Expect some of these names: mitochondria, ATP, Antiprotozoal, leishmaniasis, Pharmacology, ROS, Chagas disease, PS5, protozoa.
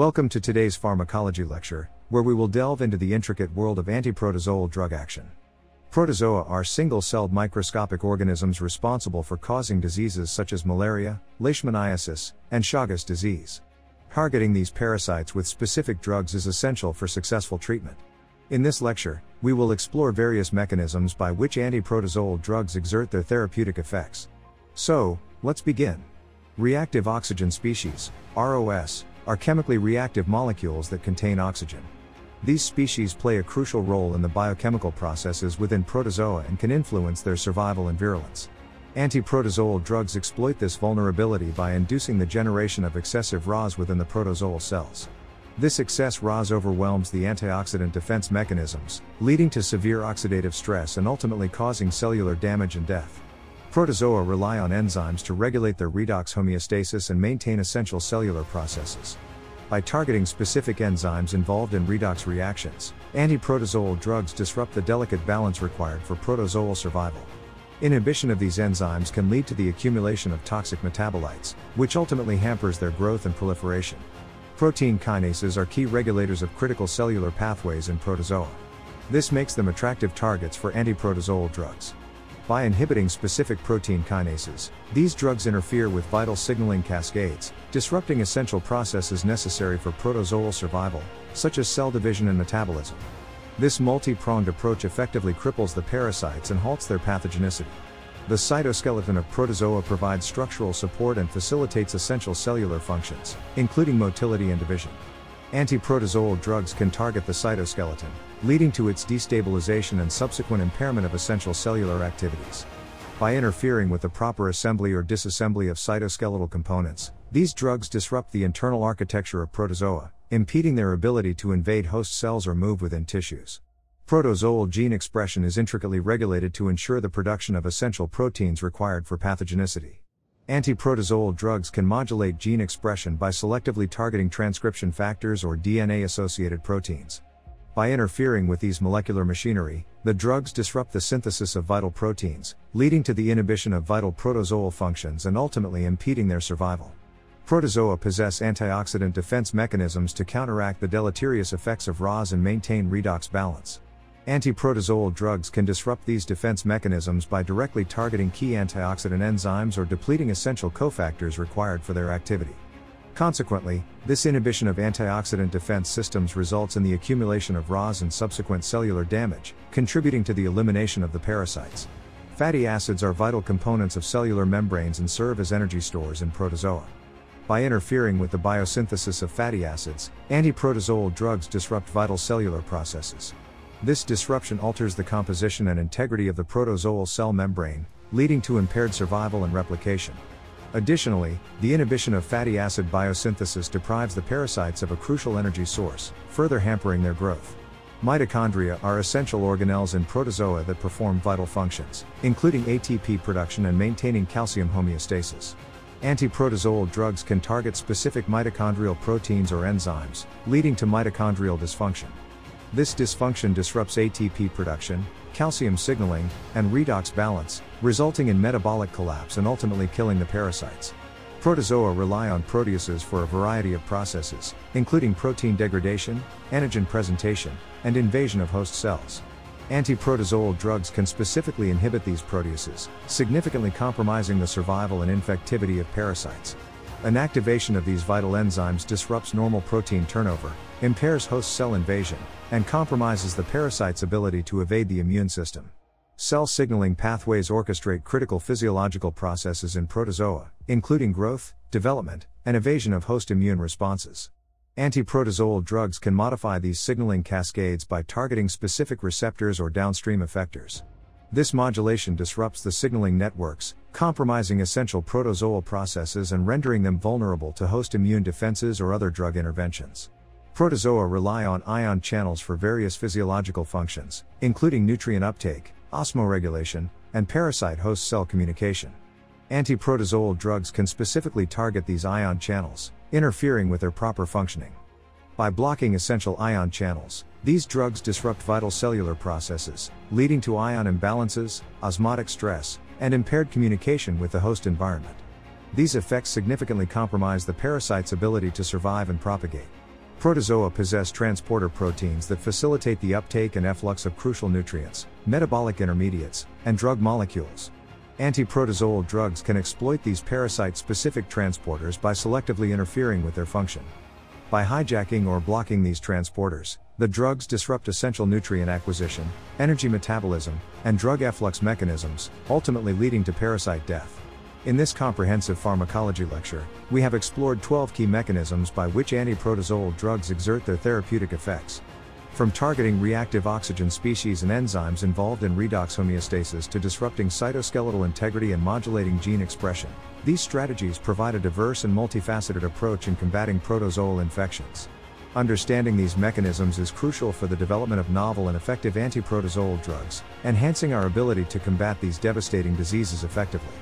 Welcome to today's pharmacology lecture, where we will delve into the intricate world of antiprotozoal drug action. Protozoa are single-celled microscopic organisms responsible for causing diseases such as malaria, leishmaniasis, and Chagas disease. Targeting these parasites with specific drugs is essential for successful treatment. In this lecture, we will explore various mechanisms by which antiprotozoal drugs exert their therapeutic effects. So, let's begin. Reactive oxygen species, ROS, are chemically reactive molecules that contain oxygen. These species play a crucial role in the biochemical processes within protozoa and can influence their survival and virulence. Antiprotozoal drugs exploit this vulnerability by inducing the generation of excessive ROS within the protozoal cells. This excess ROS overwhelms the antioxidant defense mechanisms, leading to severe oxidative stress and ultimately causing cellular damage and death. Protozoa rely on enzymes to regulate their redox homeostasis and maintain essential cellular processes. By targeting specific enzymes involved in redox reactions, antiprotozoal drugs disrupt the delicate balance required for protozoal survival. Inhibition of these enzymes can lead to the accumulation of toxic metabolites, which ultimately hampers their growth and proliferation. Protein kinases are key regulators of critical cellular pathways in protozoa. This makes them attractive targets for antiprotozoal drugs. By inhibiting specific protein kinases, these drugs interfere with vital signaling cascades, disrupting essential processes necessary for protozoal survival, such as cell division and metabolism. This multi-pronged approach effectively cripples the parasites and halts their pathogenicity. The cytoskeleton of protozoa provides structural support and facilitates essential cellular functions, including motility and division. Antiprotozoal drugs can target the cytoskeleton, leading to its destabilization and subsequent impairment of essential cellular activities. By interfering with the proper assembly or disassembly of cytoskeletal components, these drugs disrupt the internal architecture of protozoa, impeding their ability to invade host cells or move within tissues. Protozoal gene expression is intricately regulated to ensure the production of essential proteins required for pathogenicity. Antiprotozoal drugs can modulate gene expression by selectively targeting transcription factors or DNA-associated proteins. By interfering with these molecular machinery, the drugs disrupt the synthesis of vital proteins, leading to the inhibition of vital protozoal functions and ultimately impeding their survival. Protozoa possess antioxidant defense mechanisms to counteract the deleterious effects of ROS and maintain redox balance. Antiprotozoal drugs can disrupt these defense mechanisms by directly targeting key antioxidant enzymes or depleting essential cofactors required for their activity. Consequently, this inhibition of antioxidant defense systems results in the accumulation of ROS and subsequent cellular damage, contributing to the elimination of the parasites. Fatty acids are vital components of cellular membranes and serve as energy stores in protozoa. By interfering with the biosynthesis of fatty acids, antiprotozoal drugs disrupt vital cellular processes. This disruption alters the composition and integrity of the protozoal cell membrane, leading to impaired survival and replication. Additionally, the inhibition of fatty acid biosynthesis deprives the parasites of a crucial energy source, further hampering their growth. Mitochondria are essential organelles in protozoa that perform vital functions, including ATP production and maintaining calcium homeostasis. Antiprotozoal drugs can target specific mitochondrial proteins or enzymes, leading to mitochondrial dysfunction. This dysfunction disrupts ATP production, calcium signaling, and redox balance, resulting in metabolic collapse and ultimately killing the parasites. Protozoa rely on proteases for a variety of processes, including protein degradation, antigen presentation, and invasion of host cells. Antiprotozoal drugs can specifically inhibit these proteases, significantly compromising the survival and infectivity of parasites. Inactivation of these vital enzymes disrupts normal protein turnover, impairs host cell invasion, and compromises the parasite's ability to evade the immune system. Cell signaling pathways orchestrate critical physiological processes in protozoa, including growth, development, and evasion of host immune responses. Antiprotozoal drugs can modify these signaling cascades by targeting specific receptors or downstream effectors. This modulation disrupts the signaling networks, compromising essential protozoal processes and rendering them vulnerable to host immune defenses or other drug interventions. Protozoa rely on ion channels for various physiological functions, including nutrient uptake, osmoregulation, and parasite-host cell communication. Antiprotozoal drugs can specifically target these ion channels, interfering with their proper functioning. By blocking essential ion channels, these drugs disrupt vital cellular processes, leading to ion imbalances, osmotic stress, and impaired communication with the host environment. These effects significantly compromise the parasite's ability to survive and propagate. Protozoa possess transporter proteins that facilitate the uptake and efflux of crucial nutrients, metabolic intermediates, and drug molecules. Antiprotozoal drugs can exploit these parasite-specific transporters by selectively interfering with their function. By hijacking or blocking these transporters, the drugs disrupt essential nutrient acquisition, energy metabolism, and drug efflux mechanisms, ultimately leading to parasite death. In this comprehensive pharmacology lecture, we have explored 12 key mechanisms by which antiprotozoal drugs exert their therapeutic effects. From targeting reactive oxygen species and enzymes involved in redox homeostasis to disrupting cytoskeletal integrity and modulating gene expression, these strategies provide a diverse and multifaceted approach in combating protozoal infections. Understanding these mechanisms is crucial for the development of novel and effective antiprotozoal drugs, enhancing our ability to combat these devastating diseases effectively.